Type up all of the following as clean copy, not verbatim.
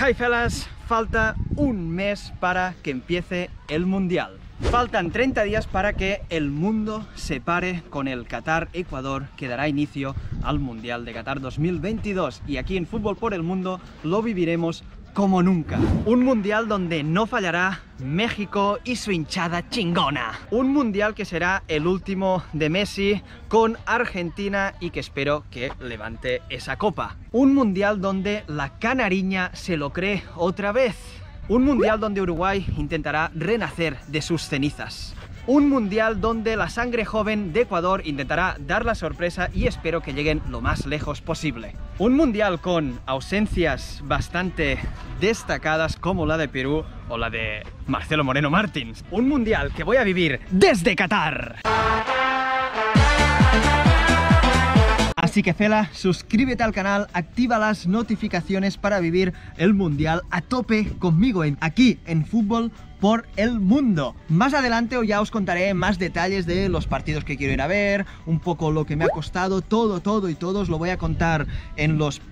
Hi fellas, falta un mes para que empiece el Mundial. Faltan 30 días para que el mundo se pare con el Qatar-Ecuador que dará inicio al Mundial de Qatar 2022 y aquí en Fútbol por el Mundo lo viviremos como nunca. Un mundial donde no fallará México y su hinchada chingona. Un mundial que será el último de Messi con Argentina y que espero que levante esa copa. Un mundial donde la canariña se lo cree otra vez. Un mundial donde Uruguay intentará renacer de sus cenizas. Un mundial donde la sangre joven de Ecuador intentará dar la sorpresa y espero que lleguen lo más lejos posible. Un mundial con ausencias bastante destacadas como la de Perú o la de Marcelo Moreno Martins. Un mundial que voy a vivir desde Qatar. Así que fela, suscríbete al canal, activa las notificaciones para vivir el mundial a tope conmigo aquí en Fútbol por el Mundo. Más adelante ya os contaré más detalles de los partidos que quiero ir a ver, un poco lo que me ha costado, todo os lo voy a contar en los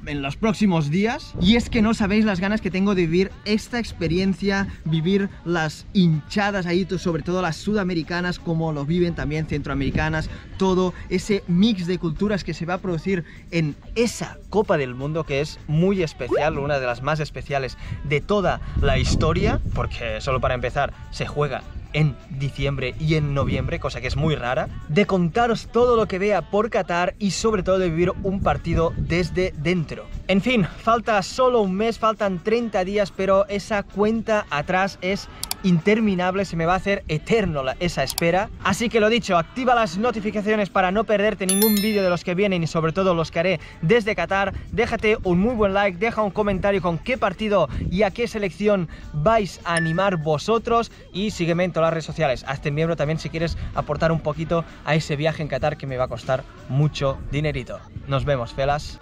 próximos días. Y es que no sabéis las ganas que tengo de vivir esta experiencia, vivir las hinchadas ahí, sobre todo las sudamericanas, como lo viven también centroamericanas, todo ese mix de culturas que se va a producir en esa Copa del Mundo que es muy especial, una de las más especiales de toda la historia, porque solo para empezar se juega en diciembre y en noviembre, cosa que es muy rara, de contaros todo lo que vea por Qatar y sobre todo de vivir un partido desde dentro. En fin, falta solo un mes, faltan 30 días, pero esa cuenta atrás es interminable, se me va a hacer eterno esa espera. Así que lo dicho, activa las notificaciones para no perderte ningún vídeo de los que vienen y sobre todo los que haré desde Qatar. Déjate un muy buen like, deja un comentario con qué partido y a qué selección vais a animar vosotros y sígueme en todas las redes sociales. Hazte miembro también si quieres aportar un poquito a ese viaje en Qatar que me va a costar mucho dinerito. Nos vemos, felas.